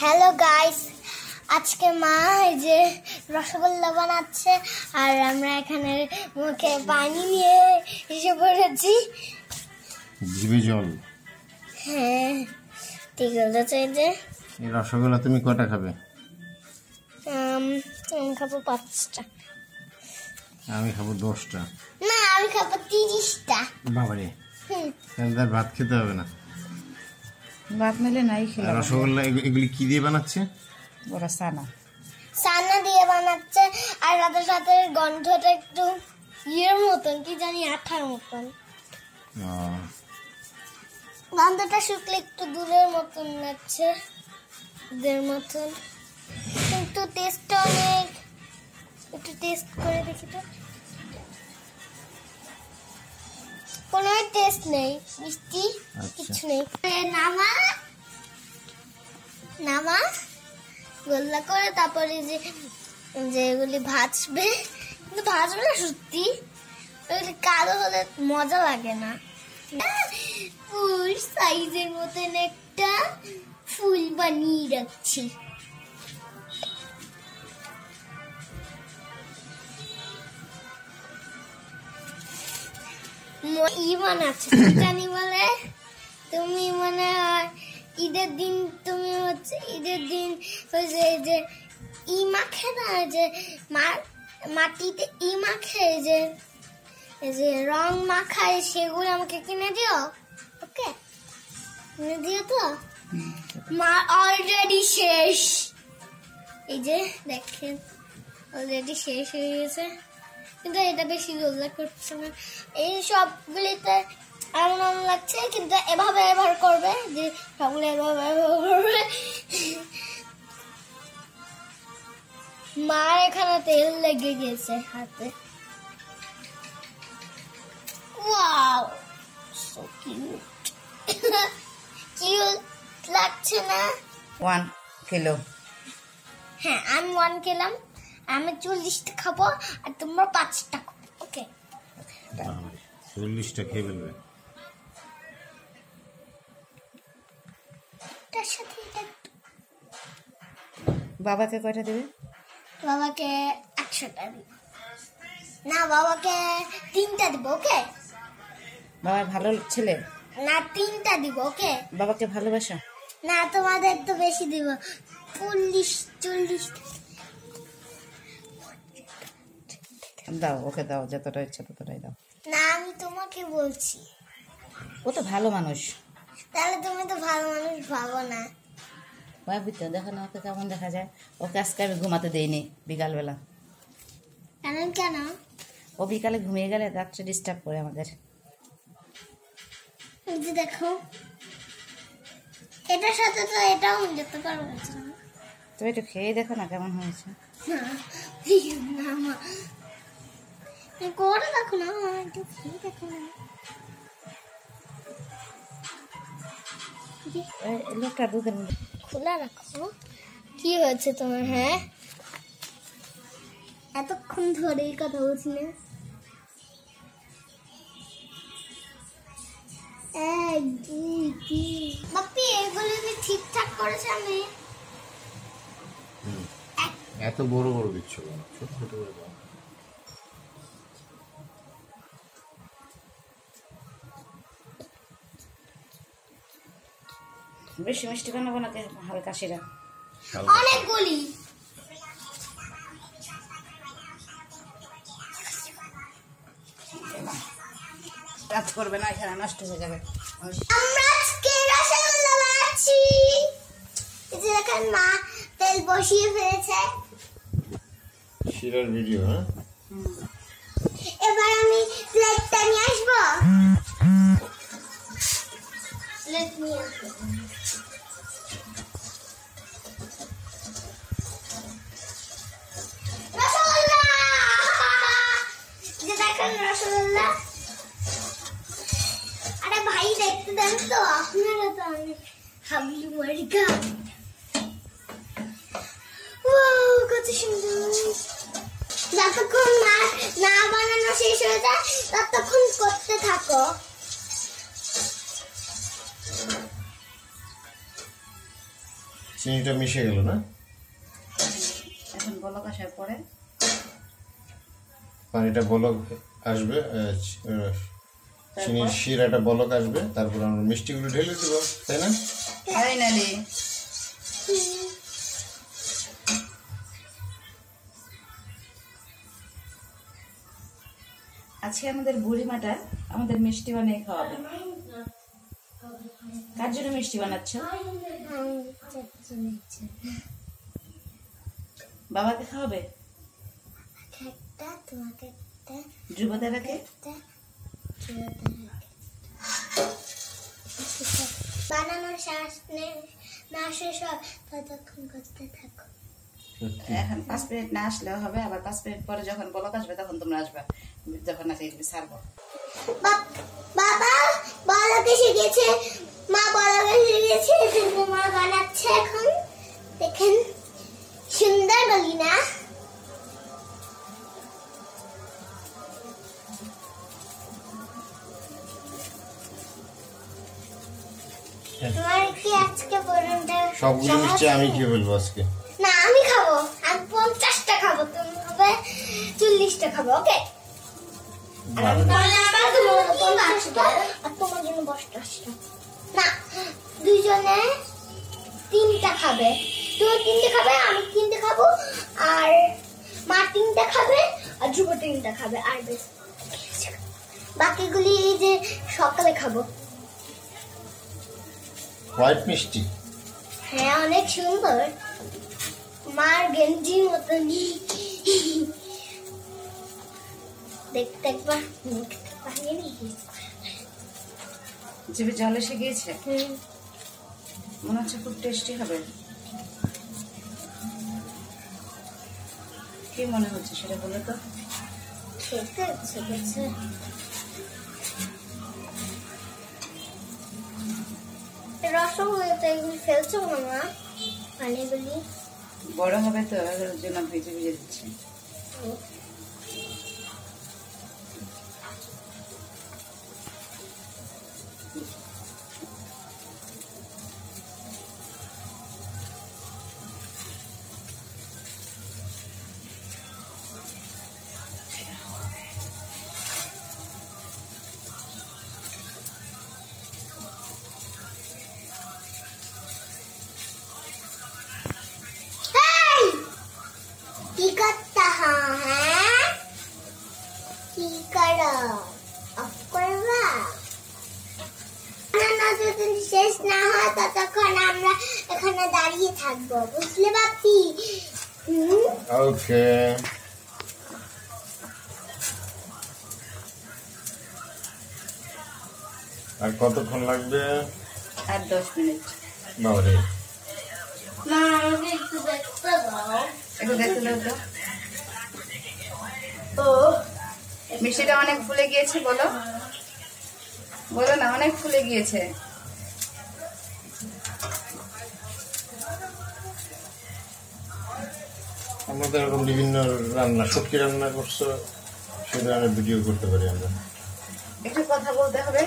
Hello guys आज के माँ जे रसगुल्ला बनाच्छे और हमरा এখানে মুখে পানি নিয়ে এসে পড়েছি জিভে জল হ্যাঁ ঠিক আছে এই যে এই রসগোল্লা তুমি কয়টা খাবে আমি খাবো 5টা আমি খাবো 10টা না আমি খাবো 30টা বাবা রে তাহলে ভাত খেতে হবে না ভাত মেলে নাই খেলা রসগোল্লা এগুলি কি দিয়ে বানাচ্ছে বড়া সানা সানা দিয়ে বানাচ্ছে আর সাথে সাথে গন্ধটা একটু এর মতন কি জানি আঠার মতন গন্ধটা শুকলে একটু দুধের মতন লাগছে দুধের মতন কিন্তু টেস্ট অনেক একটু টেস্ট করে দেখি তো কোনো টেস্ট নেই মিষ্টি কিছু নেই নামা নামা গোল্লা করে তারপরে যে যেগুলি ভাজবে কিন্তু ভাজবে না সত্যি ওগুলি কালো হলে মজা লাগে না ফুল সাইজের মতন একটা ফুল বানিয়ে রাখছি রং মাখায় সেগুলো আমাকে কিনে দিও ওকে কিনে দিও তো মা অলরেডি শেষ এই যে দেখেন অলরেডি শেষ হয়ে গেছে কিন্তু এটা বেশি গোল্লা করছে না এই সবগুলিতে এমন লাগছে কিন্তু এভাবে ব্যবহার করবে যে সবগুলো এভাবে ব্যবহার করবে মা এখানে তেল লেগে গেছে হাতে ওয়াও সো কিউট কিউট লাগছে না 1 কিলো হ্যাঁ আমি 1 কিলো আমি 40টা খাবো আর তোমরা 5টা খাবে ওকে 40টা খেয়ে ফেলবে তার সাথে বাবাকে কয়টা দেবে বাবাকে 100টা দিই না বাবাকে 3টা দেব ওকে বাবা ভালো ছেলে না 3টা দিব ওকে বাবাকে ভালোবাসা না তোমাদের তো বেশি দিব 40 দাও ওকে দাও যতটা ইচ্ছা ততটাই দাও না আমি তোমাকে বলছি ও তো ভালো মানুষ তাহলে তুমি তো ভালো মানুষ ভাবো না ভাবি তো দেখো না ওকে কেমন দেখা যায় ওকে আজকে আমি ঘুমাতে দেইনি বিকালবেলা কারণ কেন ও বিকালে ঘুমিয়ে গেলে রাত্রে ডিস্টার্ব করে আমাদের দেখো এটার সাথে তো এটাও যেতে পারবো না তুমি একটু খেয়ে দেখো না কেমন হয়েছে না মা করে দেখো না একটু খেয়ে দেখো না লোকটা দুধের খোলা রাখো কি হয়েছে তোমার হ্যাঁ এতক্ষণ ধরে এই কথা বলছি না বাপ্পি এগুলো ঠিকঠাক করেছে আমি এত বড় বড় বিচ্ছু ছোট ছোট বেশি মিষ্টি বানাবো না হালকা সেরা অনেকগুলি কাজ করবে না এখানে নষ্ট হয়ে যাবে আমরা আজকে রসগোল্লা বানাচ্ছি এই যে দেখেন মা তেল বসিয়ে ফেলেছে শিরার ভিডিও হ্যাঁ এবার আমি প্লেটটা নিয়ে আসব প্লেট নিয়ে রসগোল্লা যে দেখেন রসগোল্লা ভাই দেখতে দেন তো আপনারা তো অনেক হাবলি মার্কা কত সুন্দর যতক্ষণ না বানানো শেষ হয়ে যায় ততক্ষণ করতে থাকো চিনিটা মিশে গেল না, এখন বলক আসার পরে পানিটা বলক আসবে, চিনির শিরাটা বলক আসবে, তারপর আমরা মিষ্টিগুলো ঢেলে দেব, তাই না? ফাইনালি আজকে আমাদের বুড়িমাটা আমাদের মিষ্টি বানিয়ে খাওয়াবে। কার জন্য মিষ্টি বানাচ্ছ? বাবাকে খাওয়াবে? যুবদারাকে? বানানোর শ্বাস নেই না, সব ততক্ষণ করতে থাকো। এখন 5 মিনিট না আসলেও হবে, আবার 5 মিনিট পরে যখন বলক আসবে তখন তোমরা আসবে, যখন নাকি ছাড়বো। বাবা বলক এসে গেছে, মা বলক এসে গেছে, মা বানাচ্ছে এখন, দেখেন সুন্দর বলি না? তোমার কি আজকে পরোটা? সবগুলো মিষ্টি আমি কি বলবো আজকে? না আমি খাবো, আমি 50টা খাবো, তুমি খাবে 40টা খাবো, ওকে? আমি তোমার জন্য 10টা, না দুজনে 3টা খাবে, তুমি 3টে খাবে, আমি 3টে খাবো, আর মা 3টে খাবে, আর যুব 3টে খাবে, আর বাকিগুলি এই যে সকালে খাবো। হোয়াইট মিষ্টি, হ্যাঁ অনেক সুন্দর, মার গেঞ্জির মতন দেখতে, একবার জিভে জল এসে গিয়েছে, মনে হচ্ছে খুব টেস্টি হবে। কি মনে হচ্ছে সেটা বলে তো? খেতে ইচ্ছে করছে। রসগোল্লাটা ফেলছো মামা? পানিগুলি বড় হবে তো, এর জন্য ভেজে ভেজে দিচ্ছি। শেষ না হয় ততক্ষণ আমরা এখানে দাঁড়িয়ে থাকবো, বুঝলে বাপি? ওকে, আর কতক্ষণ লাগবে? আর 10 মিনিট। বাবারে না, আমাকে একটু দেখতে দাও, একটু দেখতে দাও তো। মিষ্টিটা অনেক ফুলে গিয়েছে, বলো বলো না, অনেক ফুলে গিয়েছে। আমরা তো এরকম বিভিন্ন রান্না, শুটকি রান্না করছো, সে ধরনের ভিডিও করতে পারি আমরা। একটু কথা বলতে হবে,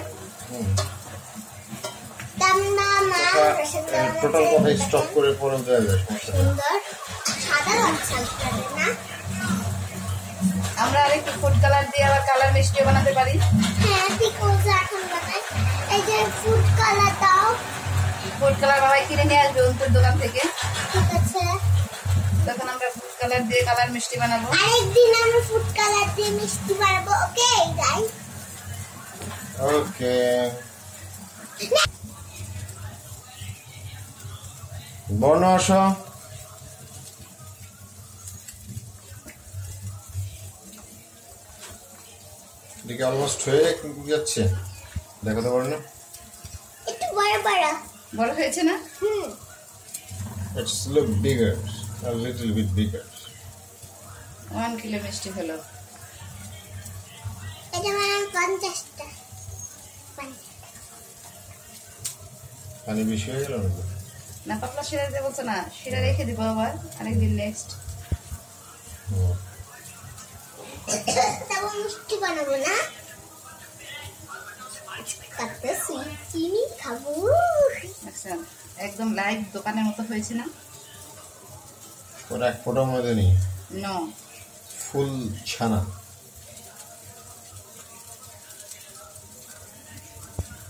টোটাল কথা স্টপ করে পরে দেওয়া যায়। আমরা আর একটু ফুড কালার দিয়ে আবার কালার মিষ্টিও বানাতে পারি। হ্যাঁ ঠিক আছে, এখন বানাই। এই যে ফুড কালার দাও, ফুড কালার বাবাই কিনে নিয়ে আসবে অন্তর দোকান থেকে, ঠিক আছে? তখন আমরা ফুড কালার দিয়ে কালার মিষ্টি বানাবো। আরেকদিন আমরা ফুড কালার দিয়ে মিষ্টি বানাবো, ওকে গাইস? ওকে, বর্ণ আসো। দেখি অলমোস্ট হয়ে যাচ্ছে, দেখো তো বর্ণ, একটু বড় বড় বড় হয়েছে না? Hmm, it's look bigger, a little bit bigger. 1 kilo মিষ্টি হলো। এটা আমার 50টা। পানি বেশি হয়ে গেল না? পাতলা শিরা দেবো না, শিরা রেখে দেবো আবার আরেকদিন, নেক্সট। তারপর মিষ্টি বানাবো না? আচ্ছা, চিনি খাবো। আচ্ছা। একদম লাইভ দোকানের মতো হয়েছে না? ওটা ফটো মধ্যে নেই, না ফুল ছানা।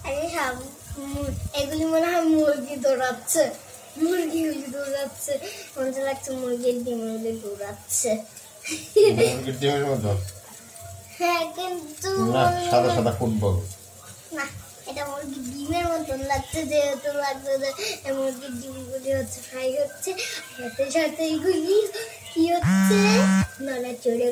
আরে হাম এগুলি মনে হয় মুরগি দৌড়াচ্ছে, মুরগিগুলি দৌড়াচ্ছে, মনে লাগছে মুরগির ডিমগুলি দৌড়াচ্ছে। মুরগির ডিমের মতো? হ্যাঁ, কিন্তু সাদা সাদা ফুটবল না, এটা মুরগির ডিমের মতন লাগছে, যেহেতু লাগছে মুরগির ডিমগুলি হচ্ছে ফ্রাই হচ্ছে, সাথে সাথে এগুলি কি হচ্ছে নানা চড়ে